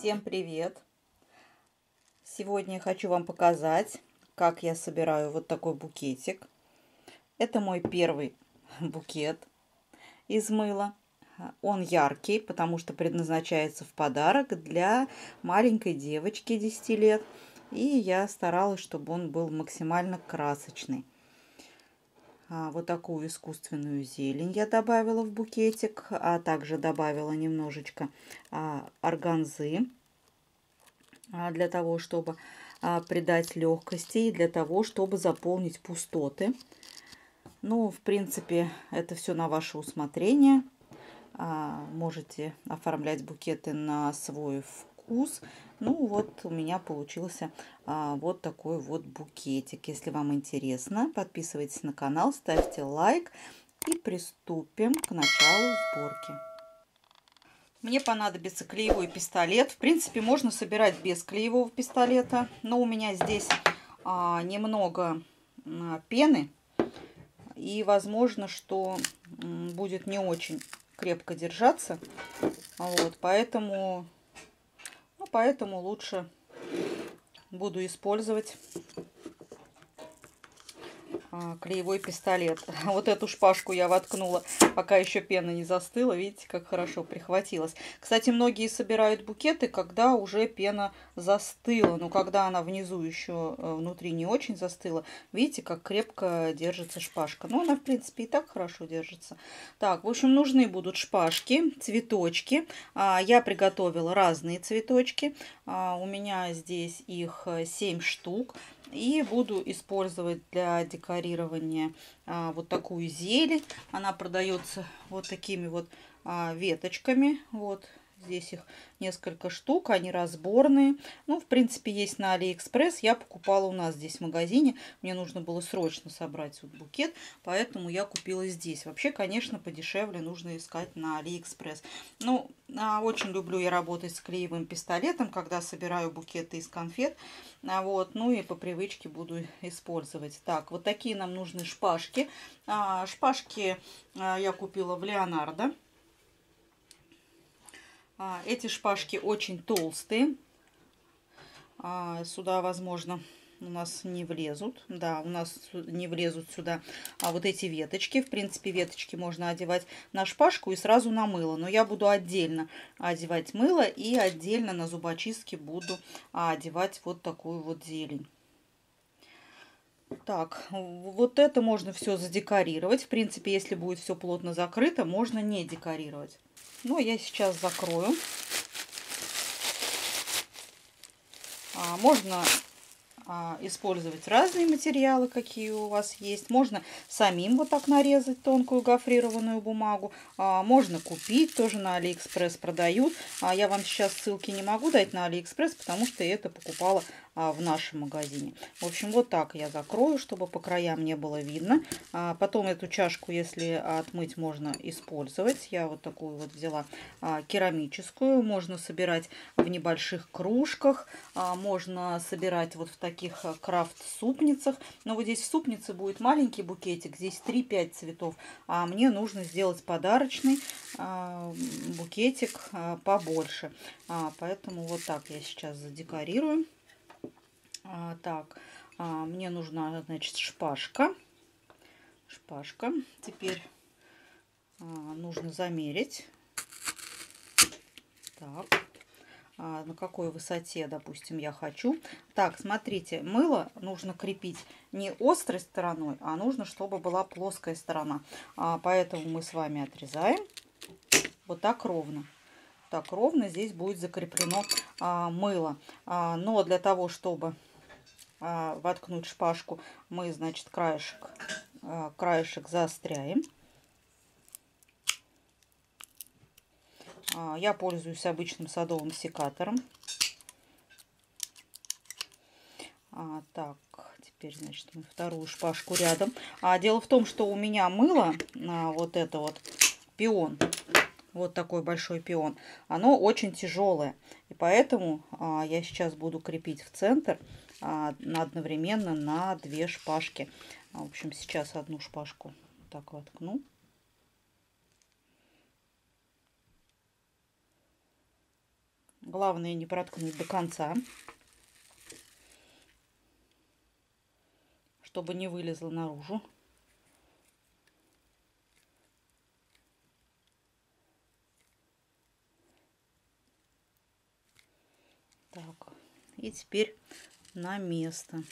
Всем привет! Сегодня я хочу вам показать, как я собираю вот такой букетик. Это мой первый букет из мыла. Он яркий, потому что предназначается в подарок для маленькой девочки 10 лет. И я старалась, чтобы он был максимально красочный. Вот такую искусственную зелень я добавила в букетик, а также добавила немножечко органзы для того, чтобы придать легкости и для того, чтобы заполнить пустоты. Ну, в принципе, это все на ваше усмотрение. Можете оформлять букеты на свой вкус. Ну, вот у меня получился вот такой вот букетик. Если вам интересно, подписывайтесь на канал, ставьте лайк и приступим к началу сборки. Мне понадобится клеевой пистолет. В принципе, можно собирать без клеевого пистолета, но у меня здесь немного пены. И возможно, что будет не очень крепко держаться. Вот, поэтому лучше буду использовать клеевой пистолет. Вот эту шпажку я воткнула, пока еще пена не застыла. Видите, как хорошо прихватилась. Кстати, многие собирают букеты, когда уже пена застыла. Но когда она внизу еще внутри не очень застыла, видите, как крепко держится шпажка. Но она, в принципе, и так хорошо держится. Так, в общем, нужны будут шпажки, цветочки. Я приготовила разные цветочки. У меня здесь их 7 штук. И буду использовать для декорирования вот такую зелень. Она продается вот такими вот веточками. Вот здесь их несколько штук. Они разборные. Ну, в принципе, есть на Алиэкспресс. Я покупала у нас здесь в магазине. Мне нужно было срочно собрать вот букет. Поэтому я купила здесь. Вообще, конечно, подешевле нужно искать на Алиэкспресс. Ну, очень люблю я работать с клеевым пистолетом, когда собираю букеты из конфет. Вот, ну и по привычке буду использовать. Так, вот такие нам нужны шпажки. Шпажки я купила в Леонардо. Эти шпажки очень толстые. Сюда, возможно, у нас не влезут. Да, у нас не влезут сюда вот эти веточки. В принципе, веточки можно одевать на шпажку и сразу на мыло. Но я буду отдельно одевать мыло и отдельно на зубочистке буду одевать вот такую вот зелень. Так, вот это можно все задекорировать. В принципе, если будет все плотно закрыто, можно не декорировать. Но я сейчас закрою. Можно использовать разные материалы, какие у вас есть. Можно самим вот так нарезать тонкую гофрированную бумагу. Можно купить, тоже на Алиэкспресс продают. Я вам сейчас ссылки не могу дать на Алиэкспресс, потому что я это покупала в нашем магазине. В общем, вот так я закрою, чтобы по краям не было видно. Потом эту чашку, если отмыть, можно использовать. Я вот такую вот взяла керамическую. Можно собирать в небольших кружках. Можно собирать вот в таких крафт-супницах. Но вот здесь в супнице будет маленький букетик. Здесь 3-5 цветов. А мне нужно сделать подарочный букетик побольше. Поэтому вот так я сейчас задекорирую. Так, мне нужна, значит, шпажка. Шпажка. Теперь нужно замерить. Так, на какой высоте, допустим, я хочу. Так, смотрите, мыло нужно крепить не острой стороной, а нужно, чтобы была плоская сторона. Поэтому мы с вами отрезаем вот так ровно. Так ровно здесь будет закреплено мыло. Но для того, чтобы воткнуть шпажку, мы, значит, краешек заостряем. Я пользуюсь обычным садовым секатором. Так, теперь, значит, мы вторую шпажку рядом. Дело в том, что у меня мыло, вот это вот пион, вот такой большой пион, оно очень тяжелое. И поэтому я сейчас буду крепить в центр одновременно на две шпажки. В общем, сейчас одну шпажку так воткну. Главное не проткнуть до конца, чтобы не вылезло наружу. Так, и теперь на место.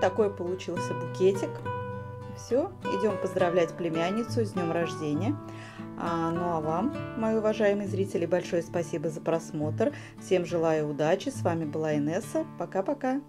Вот такой получился букетик. Все, идем поздравлять племянницу с днем рождения. Ну а вам, мои уважаемые зрители, большое спасибо за просмотр. Всем желаю удачи. С вами была Инесса. Пока-пока.